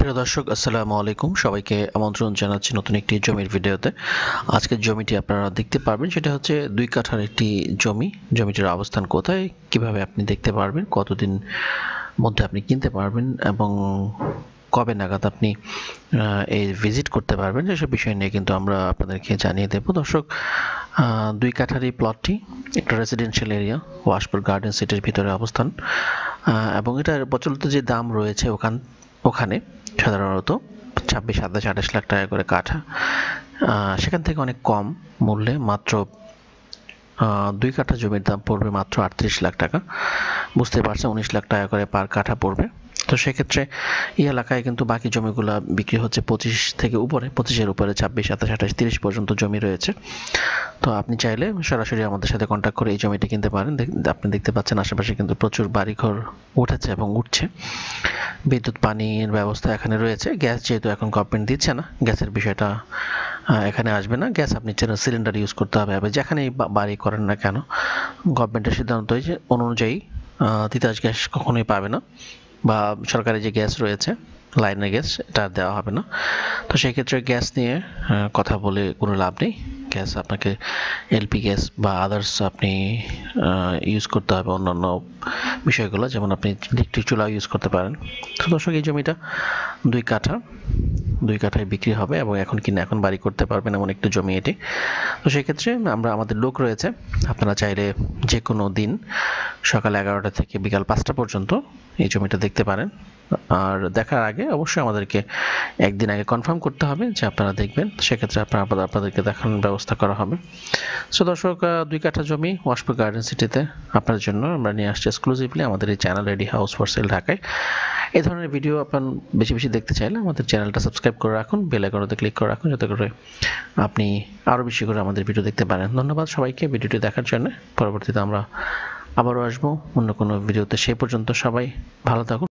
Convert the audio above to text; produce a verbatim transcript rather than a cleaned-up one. প্রিয় দর্শক আসসালামু আলাইকুম সবাইকে আমন্ত্রণ জানাচ্ছি নতুন একটি জমির ভিডিওতে। আজকের জমিটি আপনারা দেখতে পারবেন, সেটা হচ্ছে দুই কাঠার একটি জমি। জমিটির অবস্থান কোথায়, কিভাবে আপনি দেখতে পারবেন, কতদিন মধ্যে আপনি কিনতে পারবেন এবং কবে নাগাদ আপনি এই ভিজিট করতে পারবেন, সেসব বিষয় নিয়ে কিন্তু আমরা আপনাদেরকে জানিয়ে দেবো। দর্শক, দুই কাঠার এই প্লটটি একটা রেসিডেন্সিয়াল এরিয়া, ওয়াশপুর গার্ডেন সিটির ভিতরে অবস্থান এবং এটার প্রচলিত যে দাম রয়েছে ওখান ওখানে সাধারণত ছাব্বিশ সাতাশ আঠাশ লাখ টাকা করে কাঠা, সেখান থেকে অনেক কম মূল্যে মাত্র দুই কাঠা জমির দাম পড়বে মাত্র আটত্রিশ লাখ টাকা। বুঝতে পারছেন, উনিশ লাখ টাকা করে পার কাঠা পড়বে। তো সেক্ষেত্রে এই এলাকায় কিন্তু বাকি জমিগুলো বিক্রি হচ্ছে পঁচিশ থেকে উপরে, পঁচিশের উপরে ছাব্বিশ সাতাশ আঠাশ তিরিশ পর্যন্ত জমি রয়েছে। তো আপনি চাইলে সরাসরি আমাদের সাথে কন্ট্যাক্ট করে এই জমিটি কিনতে পারেন। আপনি দেখতে পাচ্ছেন আশেপাশে কিন্তু প্রচুর বাড়িঘর উঠেছে এবং উঠছে, বিদ্যুৎ পানির ব্যবস্থা এখানে রয়েছে। গ্যাস যেহেতু এখন গভর্নমেন্ট দিচ্ছে না, গ্যাসের বিষয়টা এখানে আসবে না। গ্যাস আপনি সিলিন্ডার ইউজ করতে হবে, যেখানেই বাড়ি করেন না কেন। গভর্নমেন্টের সিদ্ধান্ত হয়েছে অনুযায়ী তিতাস গ্যাস কখনোই পাবে না, বা সরকারি যে গ্যাস রয়েছে লাইনের গ্যাস, এটা দেওয়া হবে না। তো সেক্ষেত্রে গ্যাস নিয়ে কথা বলে কোনো লাভ নেই। গ্যাস আপনাকে এলপি গ্যাস বা আদার্স আপনি ইউজ করতে হবে। অন্যান্য বিষয়গুলো যেমন আপনি ইলেকট্রিক চুলা ইউজ করতে পারেন। তো দর্শক, এই জমিটা দুই কাঠা, দুই কাঠায় বিক্রি হবে এবং এখন কিনে এখন বাড়ি করতে পারবেন এমন একটু জমি এটি। তো সেক্ষেত্রে আমরা আমাদের লোক রয়েছে, আপনারা চাইলে যে কোনো দিন সকাল এগারোটা থেকে বিকাল পাঁচটা পর্যন্ত এই জমিটা দেখতে পারেন। আর দেখার আগে অবশ্যই আমাদেরকে একদিন আগে কনফার্ম করতে হবে যে আপনারা দেখবেন, সেক্ষেত্রে আপনারা আপনাদেরকে দেখানোর ব্যবস্থা করা হবে। সো দর্শক, দুই কাঠা জমি ওয়াশপুর গার্ডেন সিটিতে আপনার জন্য আমরা নিয়ে আসছি এক্সক্লুসিভলি আমাদের এই channel ready house for sale ঢাকায়। এই ধরনের ভিডিও আপনার বেশি বেশি দেখতে চাইলে আমাদের চ্যানেলটা সাবস্ক্রাইব করে রাখুন, বেল আইকনটাতে ক্লিক করে রাখুন, যাতে করে আপনি আরও বেশি করে আমাদের ভিডিও দেখতে পারেন। ধন্যবাদ সবাইকে ভিডিওটি দেখার জন্য। পরবর্তীতে আমরা আবারও আসবো অন্য কোনো ভিডিওতে। সেই পর্যন্ত সবাই ভালো থাকুন।